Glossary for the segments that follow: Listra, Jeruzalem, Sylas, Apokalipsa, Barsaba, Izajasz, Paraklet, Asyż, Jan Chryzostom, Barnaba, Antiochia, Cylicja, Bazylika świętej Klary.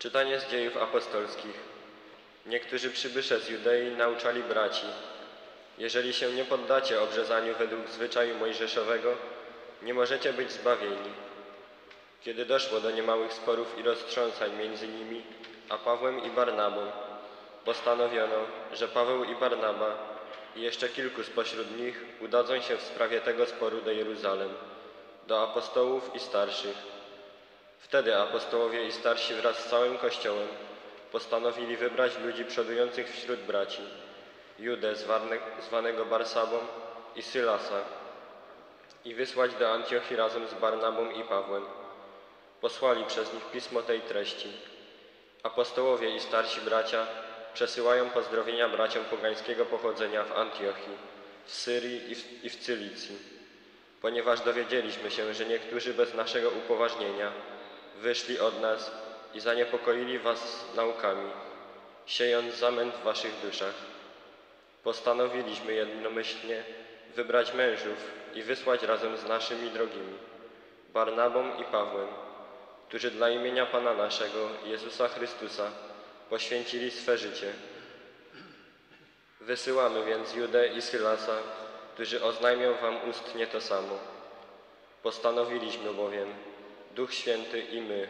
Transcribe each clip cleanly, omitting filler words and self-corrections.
Czytanie z Dziejów Apostolskich. Niektórzy przybysze z Judei nauczali braci: jeżeli się nie poddacie obrzezaniu według zwyczaju mojżeszowego, nie możecie być zbawieni. Kiedy doszło do niemałych sporów i roztrząsań między nimi a Pawłem i Barnabą, postanowiono, że Paweł i Barnaba i jeszcze kilku spośród nich udadzą się w sprawie tego sporu do Jeruzalem, do apostołów i starszych. Wtedy apostołowie i starsi wraz z całym Kościołem postanowili wybrać ludzi przodujących wśród braci, Judę zwanego Barsabą i Sylasa, i wysłać do Antiochii razem z Barnabą i Pawłem. Posłali przez nich pismo tej treści: apostołowie i starsi bracia przesyłają pozdrowienia braciom pogańskiego pochodzenia w Antiochii, w Syrii i w Cylicji, ponieważ dowiedzieliśmy się, że niektórzy bez naszego upoważnienia wyszli od nas i zaniepokoili was naukami, siejąc zamęt w waszych duszach. Postanowiliśmy jednomyślnie wybrać mężów i wysłać razem z naszymi drogimi, Barnabą i Pawłem, którzy dla imienia Pana naszego, Jezusa Chrystusa, poświęcili swe życie. Wysyłamy więc Judę i Sylasa, którzy oznajmią wam ustnie to samo. Postanowiliśmy bowiem, Duch Święty i my,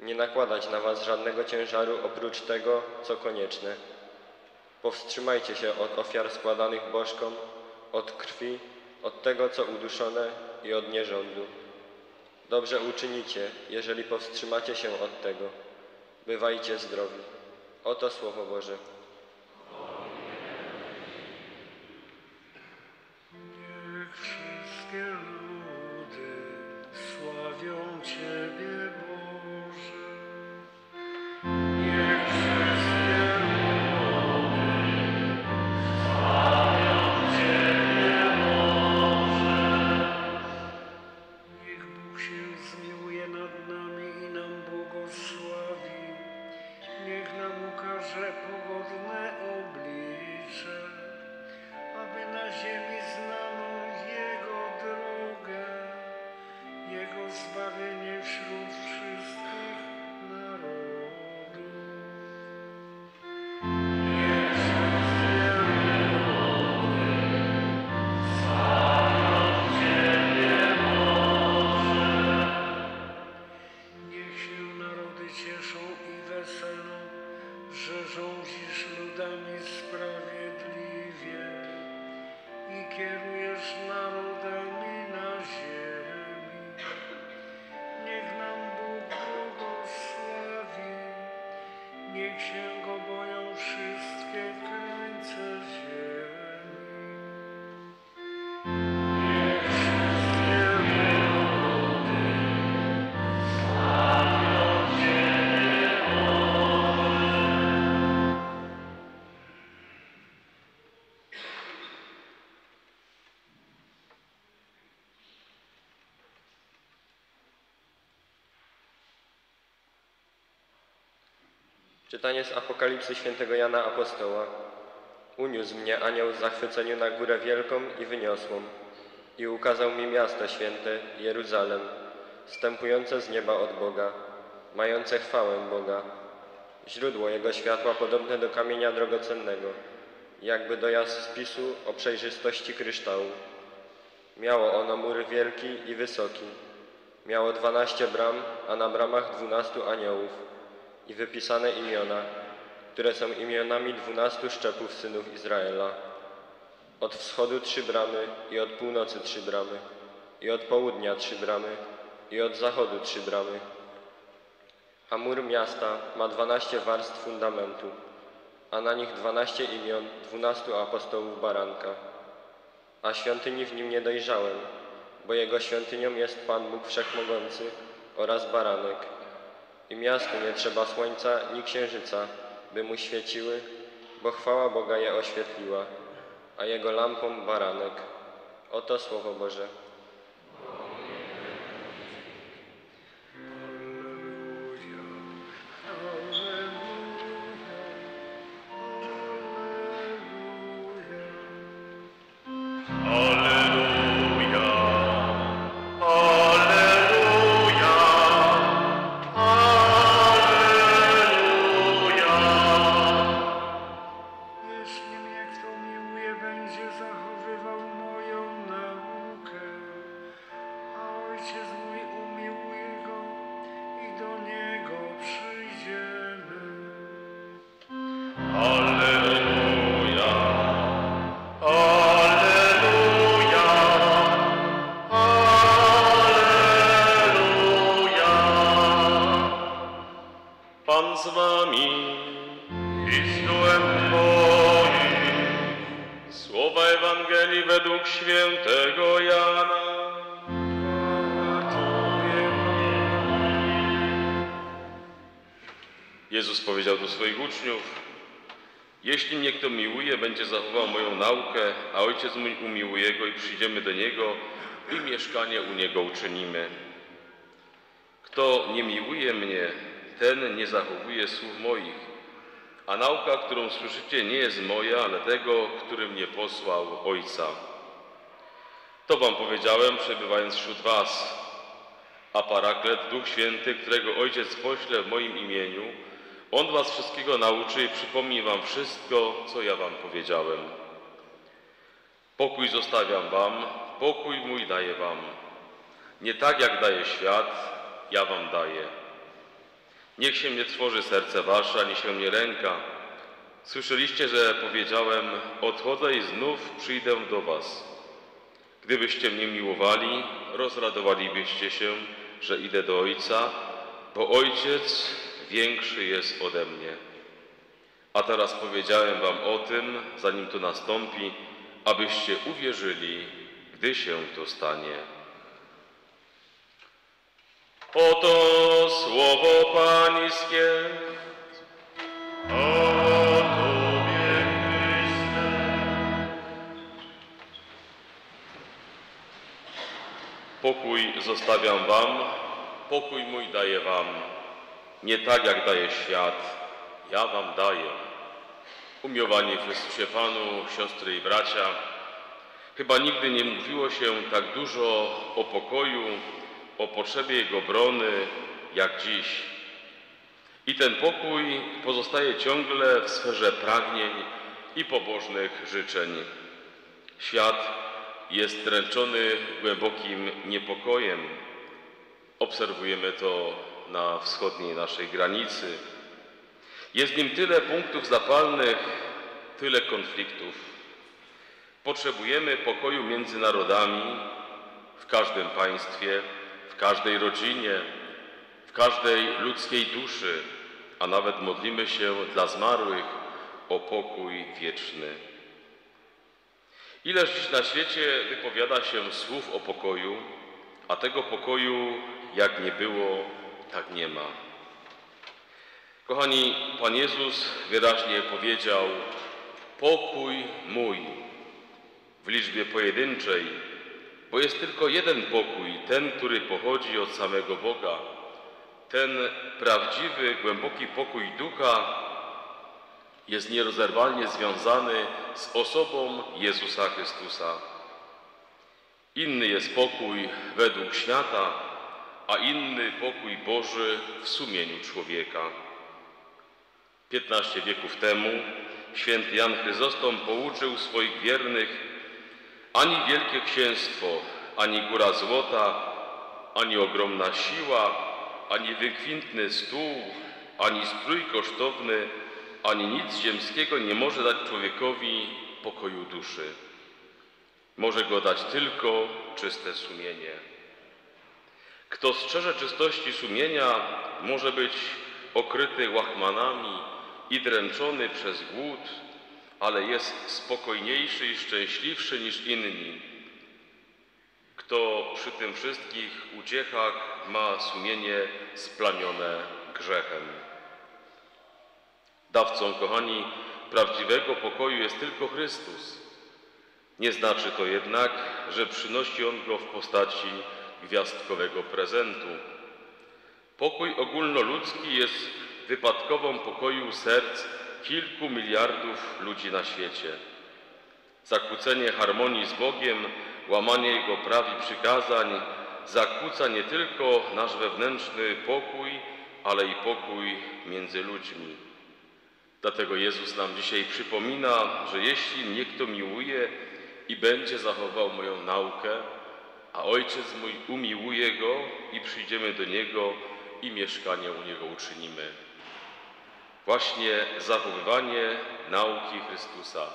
nie nakładać na was żadnego ciężaru oprócz tego, co konieczne. Powstrzymajcie się od ofiar składanych bożkom, od krwi, od tego, co uduszone, i od nierządu. Dobrze uczynicie, jeżeli powstrzymacie się od tego. Bywajcie zdrowi. Oto Słowo Boże. Niech wszystkie ludy sławią Ciebie, Boże. Niech wszystkie ludy sławią Ciebie, Boże. Niech Bóg się zmiłuje nad nami i nam błogosławi. Niech nam ukaże pogodne oblicze, aby na ziemi znano Jego drogę, Jego zbawienie wśród wszystkich narodów. Niech wszystkie ludy sławią Ciebie, Boże. Niech się narody cieszą i weselą, że rządzisz ludami sprawiedliwie i kierujesz narodami na ziemi. Niech nam Bóg błogosławi, niech się Go boją wszystkie krańce ziemi. Niech wszystkie ludy sławią Ciebie, Boże. Czytanie z Apokalipsy świętego Jana Apostoła. Uniósł mnie anioł w zachwyceniu na górę wielką i wyniosłą i ukazał mi miasto święte, Jeruzalem, wstępujące z nieba od Boga, mające chwałę Boga. Źródło jego światła podobne do kamienia drogocennego, jakby do jaspisu o przejrzystości kryształu. Miało ono mur wielki i wysoki. Miało 12 bram, a na bramach 12 aniołów i wypisane imiona, które są imionami 12 szczepów synów Izraela. Od wschodu 3 bramy i od północy 3 bramy i od południa 3 bramy i od zachodu 3 bramy. A mur miasta ma 12 warstw fundamentu, a na nich 12 imion 12 apostołów baranka. A świątyni w nim nie dojrzałem, bo jego świątynią jest Pan Bóg Wszechmogący oraz baranek. I miastu nie trzeba słońca, ni księżyca, by mu świeciły, bo chwała Boga je oświetliła, a jego lampą baranek. Oto Słowo Boże. Alleluja! świętego Jana, Jezus powiedział do swoich uczniów: jeśli mnie kto miłuje, będzie zachował moją naukę, a Ojciec mój umiłuje go i przyjdziemy do Niego i mieszkanie u Niego uczynimy. Kto nie miłuje mnie, ten nie zachowuje słów moich, a nauka, którą słyszycie, nie jest moja, ale tego, który mnie posłał, Ojca. To wam powiedziałem, przebywając wśród was. A Paraklet, Duch Święty, którego Ojciec pośle w moim imieniu, On was wszystkiego nauczy i przypomni wam wszystko, co ja wam powiedziałem. Pokój zostawiam wam, pokój mój daję wam. Nie tak, jak daje świat, ja wam daję. Niech się nie trwoży serce wasze, ani się nie lęka. Słyszeliście, że powiedziałem: odchodzę i znów przyjdę do was. Gdybyście mnie miłowali, rozradowalibyście się, że idę do Ojca, bo Ojciec większy jest ode mnie. A teraz powiedziałem wam o tym, zanim to nastąpi, abyście uwierzyli, gdy się to stanie. Oto słowo Pańskie. O Tobie, Chryste. Pokój zostawiam wam, pokój mój daję wam. Nie tak, jak daje świat, ja wam daję. Umiłowani w Chrystusie Panu, siostry i bracia, chyba nigdy nie mówiło się tak dużo o pokoju, o potrzebie jego brony, jak dziś. I ten pokój pozostaje ciągle w sferze pragnień i pobożnych życzeń. Świat jest dręczony głębokim niepokojem. Obserwujemy to na wschodniej naszej granicy. Jest w nim tyle punktów zapalnych, tyle konfliktów. Potrzebujemy pokoju między narodami, w każdym państwie, w każdej rodzinie, w każdej ludzkiej duszy, a nawet modlimy się dla zmarłych o pokój wieczny. Ileż dziś na świecie wypowiada się słów o pokoju, a tego pokoju jak nie było, tak nie ma. Kochani, Pan Jezus wyraźnie powiedział: pokój mój, w liczbie pojedynczej, bo jest tylko jeden pokój, ten, który pochodzi od samego Boga, ten prawdziwy, głęboki pokój ducha jest nierozerwalnie związany z osobą Jezusa Chrystusa. Inny jest pokój według świata, a inny pokój Boży w sumieniu człowieka. 15 wieków temu święty Jan Chryzostom pouczył swoich wiernych: ani wielkie księstwo, ani góra złota, ani ogromna siła, ani wykwintny stół, ani strój kosztowny, ani nic ziemskiego nie może dać człowiekowi pokoju duszy. Może go dać tylko czyste sumienie. Kto strzeże czystości sumienia, może być okryty łachmanami i dręczony przez głód, ale jest spokojniejszy i szczęśliwszy niż inni. Kto przy tym wszystkich uciechach ma sumienie splamione grzechem. Dawcą, kochani, prawdziwego pokoju jest tylko Chrystus. Nie znaczy to jednak, że przynosi On go w postaci gwiazdkowego prezentu. Pokój ogólnoludzki jest wypadkową pokoju serc kilku miliardów ludzi na świecie. Zakłócenie harmonii z Bogiem, łamanie Jego praw i przykazań zakłóca nie tylko nasz wewnętrzny pokój, ale i pokój między ludźmi. Dlatego Jezus nam dzisiaj przypomina, że jeśli mnie kto miłuje i będzie zachował moją naukę, a Ojciec mój umiłuje go i przyjdziemy do Niego i mieszkanie u Niego uczynimy. Właśnie zachowywanie nauki Chrystusa.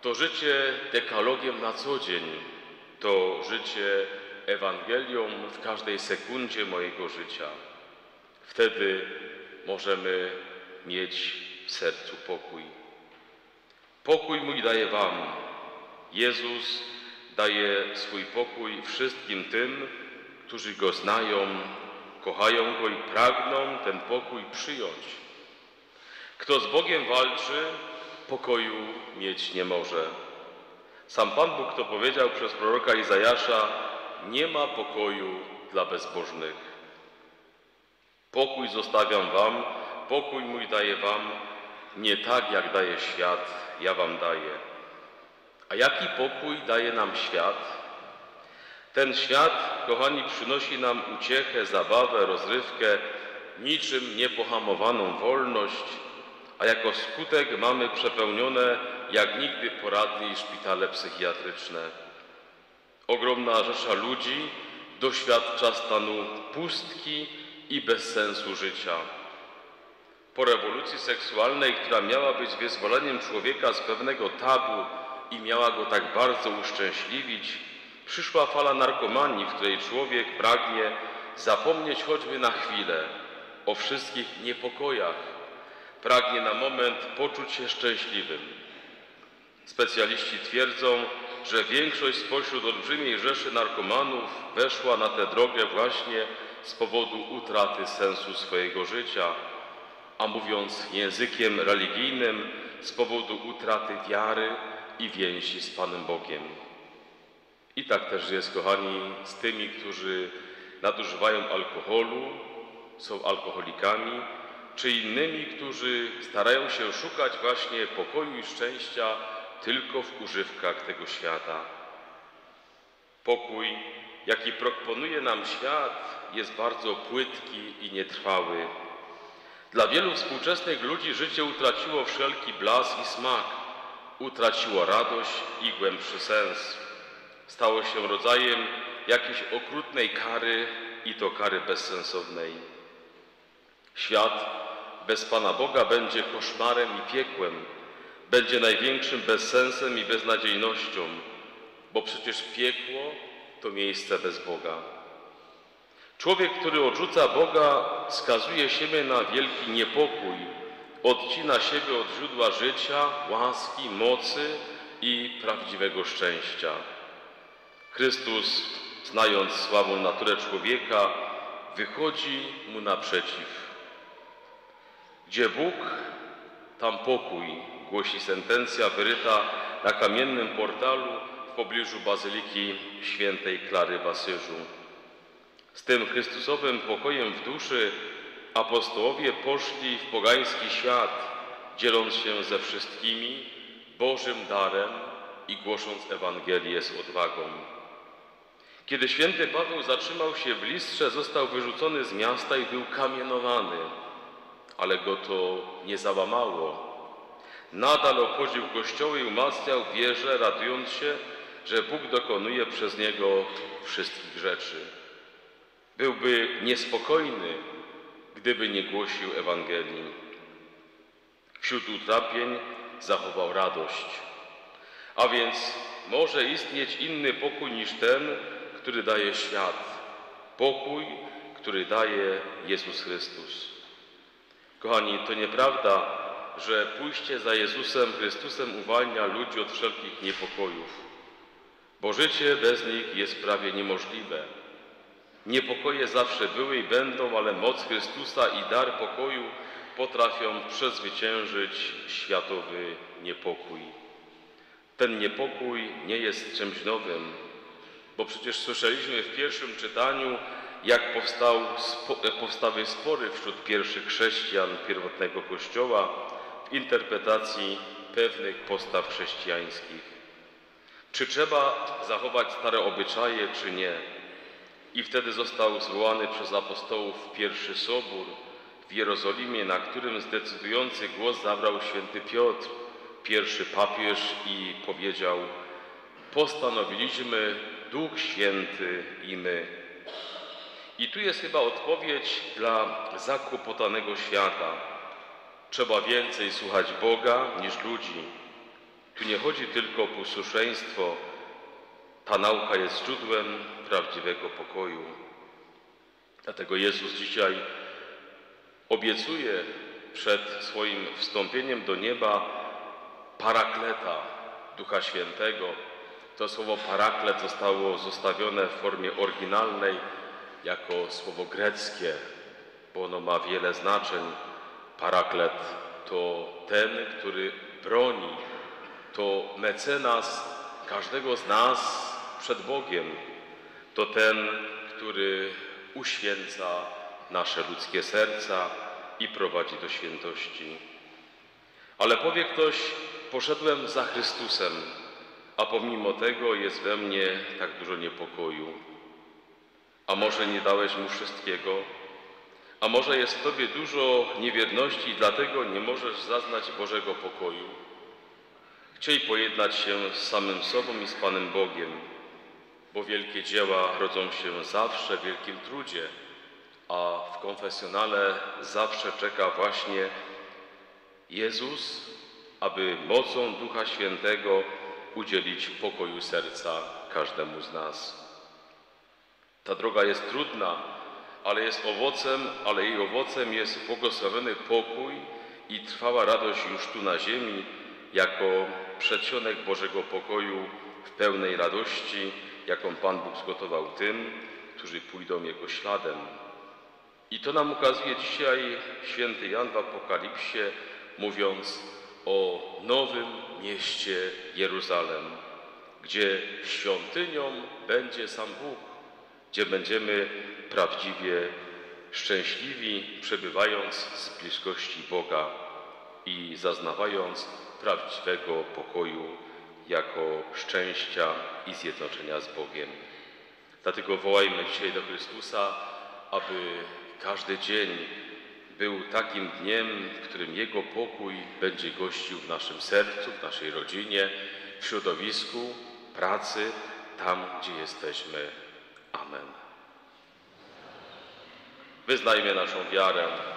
To życie dekalogiem na co dzień. To życie Ewangelią w każdej sekundzie mojego życia. Wtedy możemy mieć w sercu pokój. Pokój mój daję wam. Jezus daje swój pokój wszystkim tym, którzy Go znają, kochają Go i pragną ten pokój przyjąć. Kto z Bogiem walczy, pokoju mieć nie może. Sam Pan Bóg to powiedział przez proroka Izajasza: nie ma pokoju dla bezbożnych. Pokój zostawiam wam, pokój mój daję wam, nie tak jak daje świat, ja wam daję. A jaki pokój daje nam świat? Ten świat, kochani, przynosi nam uciechę, zabawę, rozrywkę, niczym niepohamowaną wolność, a jako skutek mamy przepełnione jak nigdy poradnie i szpitale psychiatryczne. Ogromna rzesza ludzi doświadcza stanu pustki i bezsensu życia. Po rewolucji seksualnej, która miała być wyzwoleniem człowieka z pewnego tabu i miała go tak bardzo uszczęśliwić, przyszła fala narkomanii, w której człowiek pragnie zapomnieć choćby na chwilę o wszystkich niepokojach. Pragnie na moment poczuć się szczęśliwym. Specjaliści twierdzą, że większość spośród olbrzymiej rzeszy narkomanów weszła na tę drogę właśnie z powodu utraty sensu swojego życia, a mówiąc językiem religijnym, z powodu utraty wiary i więzi z Panem Bogiem. I tak też jest, kochani, z tymi, którzy nadużywają alkoholu, są alkoholikami, czy innymi, którzy starają się szukać właśnie pokoju i szczęścia tylko w używkach tego świata. Pokój, jaki proponuje nam świat, jest bardzo płytki i nietrwały. Dla wielu współczesnych ludzi życie utraciło wszelki blask i smak, utraciło radość i głębszy sens. Stało się rodzajem jakiejś okrutnej kary i to kary bezsensownej. Świat bez Pana Boga będzie koszmarem i piekłem, będzie największym bezsensem i beznadziejnością, bo przecież piekło to miejsce bez Boga. Człowiek, który odrzuca Boga, skazuje siebie na wielki niepokój, odcina siebie od źródła życia, łaski, mocy i prawdziwego szczęścia. Chrystus, znając słabą naturę człowieka, wychodzi mu naprzeciw. Gdzie Bóg, tam pokój, głosi sentencja wyryta na kamiennym portalu w pobliżu Bazyliki Świętej Klary w Asyżu. Z tym Chrystusowym pokojem w duszy apostołowie poszli w pogański świat, dzieląc się ze wszystkimi Bożym darem i głosząc Ewangelię z odwagą. Kiedy święty Paweł zatrzymał się w Listrze, został wyrzucony z miasta i był kamienowany. Ale go to nie załamało. Nadal obchodził kościoły i umacniał wierzę, radując się, że Bóg dokonuje przez niego wszystkich rzeczy. Byłby niespokojny, gdyby nie głosił Ewangelii. Wśród utrapień zachował radość. A więc może istnieć inny pokój niż ten, który daje świat. Pokój, który daje Jezus Chrystus. Kochani, to nieprawda, że pójście za Jezusem Chrystusem uwalnia ludzi od wszelkich niepokojów, bo życie bez nich jest prawie niemożliwe. Niepokoje zawsze były i będą, ale moc Chrystusa i dar pokoju potrafią przezwyciężyć światowy niepokój. Ten niepokój nie jest czymś nowym, bo przecież słyszeliśmy w pierwszym czytaniu, jak powstały spory wśród pierwszych chrześcijan pierwotnego Kościoła w interpretacji pewnych postaw chrześcijańskich. Czy trzeba zachować stare obyczaje, czy nie? I wtedy został zwołany przez apostołów pierwszy Sobór w Jerozolimie, na którym zdecydujący głos zabrał święty Piotr, pierwszy papież, i powiedział: postanowiliśmy Duch Święty i my. I tu jest chyba odpowiedź dla zakłopotanego świata. Trzeba więcej słuchać Boga niż ludzi. Tu nie chodzi tylko o posłuszeństwo. Ta nauka jest źródłem prawdziwego pokoju. Dlatego Jezus dzisiaj obiecuje przed swoim wstąpieniem do nieba Parakleta, Ducha Świętego. To słowo paraklet zostało zostawione w formie oryginalnej jako słowo greckie, bo ono ma wiele znaczeń. Paraklet to ten, który broni, to mecenas każdego z nas przed Bogiem. To ten, który uświęca nasze ludzkie serca i prowadzi do świętości. Ale powie ktoś, poszedłem za Chrystusem, a pomimo tego jest we mnie tak dużo niepokoju. A może nie dałeś mu wszystkiego? A może jest w tobie dużo niewierności i dlatego nie możesz zaznać Bożego pokoju? Chciej pojednać się z samym sobą i z Panem Bogiem, bo wielkie dzieła rodzą się zawsze w wielkim trudzie, a w konfesjonale zawsze czeka właśnie Jezus, aby mocą Ducha Świętego udzielić pokoju serca każdemu z nas. Ta droga jest trudna, ale jest owocem, ale jej owocem jest błogosławiony pokój i trwała radość już tu na ziemi, jako przedsionek Bożego pokoju w pełnej radości, jaką Pan Bóg zgotował tym, którzy pójdą Jego śladem. I to nam ukazuje dzisiaj święty Jan w Apokalipsie, mówiąc o nowym mieście Jeruzalem, gdzie świątynią będzie sam Bóg, gdzie będziemy prawdziwie szczęśliwi, przebywając z bliskości Boga i zaznawając prawdziwego pokoju jako szczęścia i zjednoczenia z Bogiem. Dlatego wołajmy dzisiaj do Chrystusa, aby każdy dzień był takim dniem, w którym Jego pokój będzie gościł w naszym sercu, w naszej rodzinie, w środowisku, pracy, tam gdzie jesteśmy. Amen. Wyznajmy naszą wiarę.